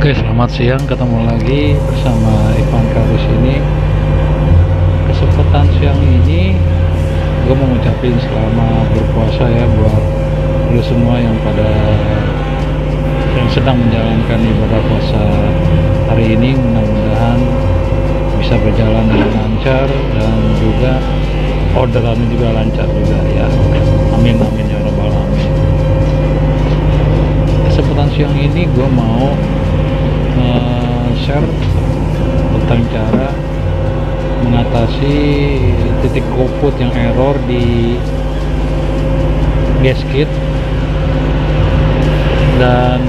Oke, selamat siang, ketemu lagi bersama Ivanka di sini. Kesempatan siang ini gue mau ngucapin selamat berpuasa ya buat lu semua yang sedang menjalankan ibadah puasa hari ini. Mudah-mudahan bisa berjalan dengan lancar dan juga orderannya juga lancar juga ya. Amin amin ya rabbal alamin. Kesempatan siang ini gue mau share tentang cara mengatasi titik Gofood yang error di Geskit, dan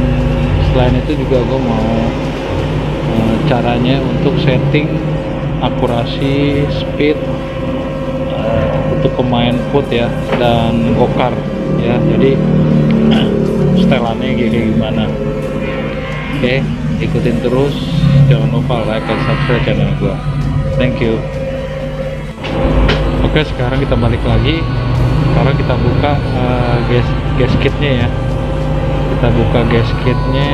selain itu juga gue mau caranya untuk setting akurasi speed untuk pemain food ya dan gokar ya, jadi setelannya kayak gimana. Oke, ikutin terus, jangan lupa like dan subscribe channel gua. Thank you. Oke, sekarang kita balik lagi. Sekarang kita buka Geskitnya ya. Kita buka Geskitnya.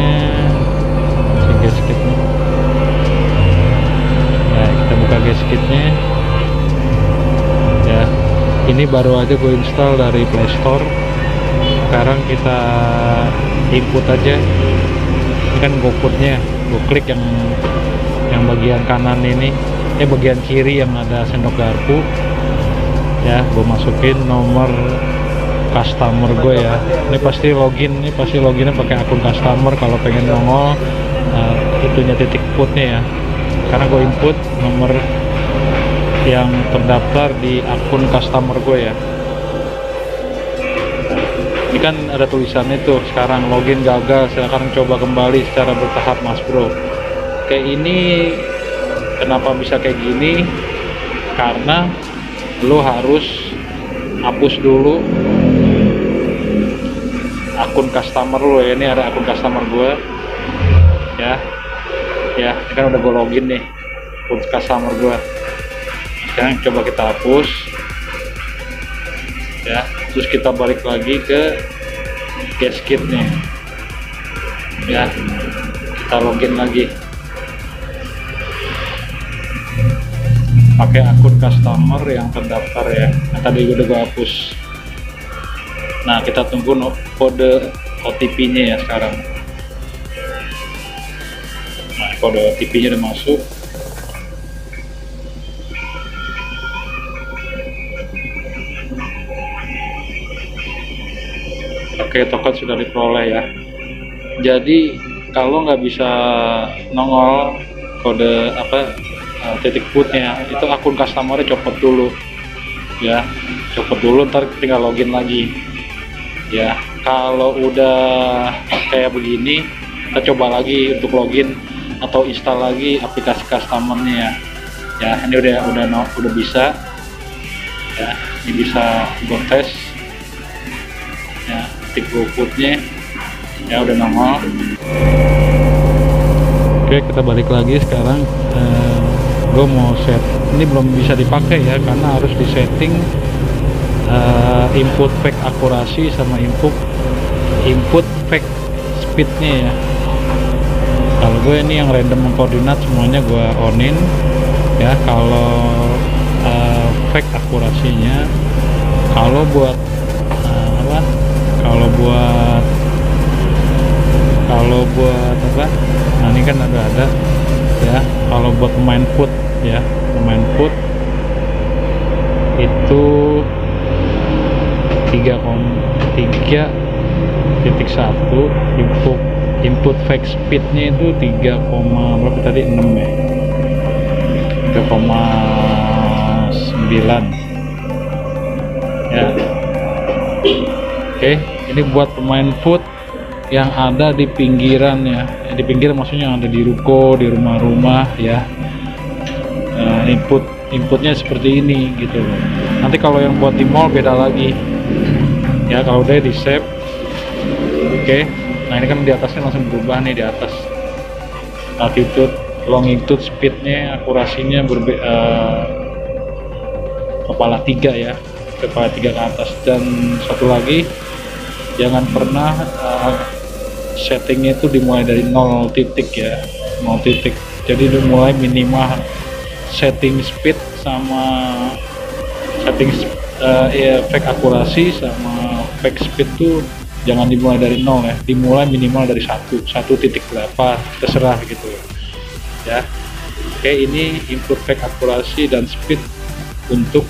Nah, kita buka Geskitnya. Ya, ini baru aja gue install dari Play Store. Sekarang kita input aja. Kan GoFoodnya, gue klik yang bagian kanan ini, bagian kiri yang ada sendok garpu ya, gue masukin nomor customer gue ya. Ini pasti login, ini pasti loginnya pakai akun customer kalau pengen nongol itunya titik foodnya ya, karena gue input nomor yang terdaftar di akun customer gue ya. Ini kan ada tulisannya tuh, sekarang login gagal, silakan coba kembali secara bertahap mas bro. Kayak ini kenapa bisa kayak gini, karena lo harus hapus dulu akun customer lo ya. Ini ada akun customer gue ya, ini kan udah gue login nih akun customer gue. Sekarang coba kita hapus ya, terus kita balik lagi ke Geskitnya ya, kita login lagi pakai akun customer yang terdaftar ya, nah, tadi udah gue hapus. Nah, kita tunggu kode OTP nya ya sekarang. Nah, kode OTP nya udah masuk. Oke, token sudah diperoleh ya. Jadi kalau nggak bisa nongol kode titik foodnya, itu akun customer copot dulu ya, ntar tinggal login lagi ya. Kalau udah kayak begini, kita coba lagi untuk login atau install lagi aplikasi customernya ya. Ya, ini udah bisa ya, ini bisa gue tes ya. Gofoodnya ya udah nongol. Oke, kita balik lagi sekarang. Gue mau set, ini belum bisa dipakai ya karena harus disetting input fake akurasi sama input fake speednya ya. Kalau gue ini yang random mengkoordinat semuanya gue onin ya. Kalau fake akurasinya, kalau buat nah ini kan ada ya, kalau buat pemain food ya, pemain food itu 3,1 input fake speednya itu 6 ya, 3,9 ya. Oke, ini buat pemain food yang ada di pinggiran ya, di pinggir maksudnya yang ada di ruko, di rumah-rumah ya. Inputnya seperti ini gitu. Nanti kalau yang buat di mall beda lagi ya, kalau udah di save. Oke, nah ini kan di atasnya langsung berubah nih, di atas altitude, longitude, speednya, akurasinya kepala 3 ya, kepala 3 ke atas. Dan satu lagi, jangan pernah settingnya itu dimulai dari 0 titik ya, 0 titik. Jadi dimulai minimal setting speed sama setting efek akurasi sama efek speed tuh jangan dimulai dari 0 ya, dimulai minimal dari 1.8 terserah gitu ya. Oke, ini improve efek akurasi dan speed untuk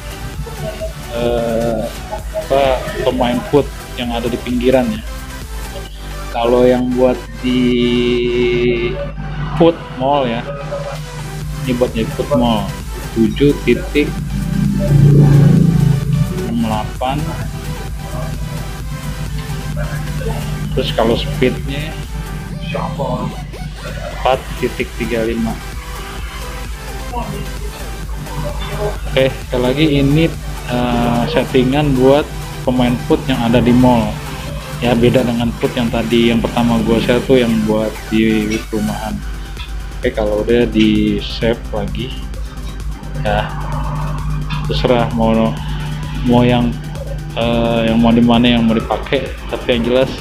pemain foot yang ada di pinggirannya. Kalau yang buat di food mall ya, ini buat di food mall 7.68. Terus kalau speednya 4.35. Oke, sekali lagi ini settingan buat pemain food yang ada di mall ya, beda dengan food yang tadi yang pertama gua share tuh yang buat di perumahan. Oke, kalau udah di save lagi ya, terserah mau yang mau dimana yang mau dipakai, tapi yang jelas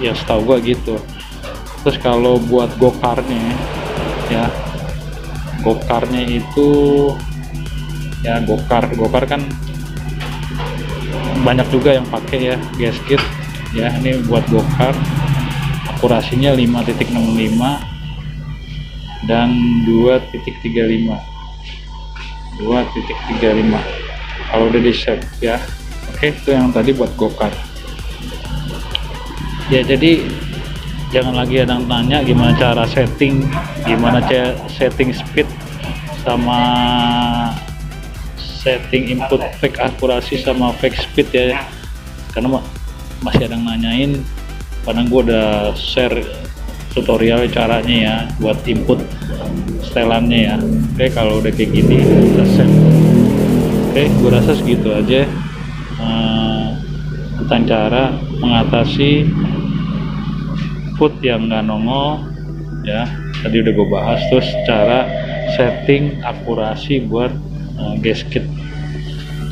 ya setahu gua gitu. Terus kalau buat gokarnya ya, gokarnya itu ya gokar kan banyak juga yang pakai ya, Geskit ya, ini buat gokar akurasinya 5.65 dan 2.35 kalau udah di save ya. Oke, itu yang tadi buat gokart ya. Jadi jangan lagi ada yang tanya gimana cara setting, gimana setting speed sama setting input fake akurasi sama fake speed ya, karena masih ada yang nanyain, karena gue udah share tutorial caranya ya buat input setelannya ya. Oke, kalau udah kayak gini udah save. Oke, gue rasa segitu aja tentang cara mengatasi food yang nggak nongol ya, tadi udah gue bahas. Terus cara setting akurasi buat Geskit.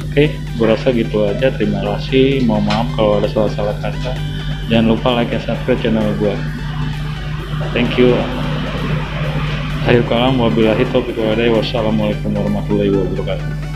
Oke, gue rasa gitu aja. Terima kasih, mohon maaf kalau ada salah-salah kata. Jangan lupa like dan subscribe channel gue. Thank you. Akhir kalam, wabillahi taufiq wal hidayah, wassalamualaikum warahmatullahi wabarakatuh.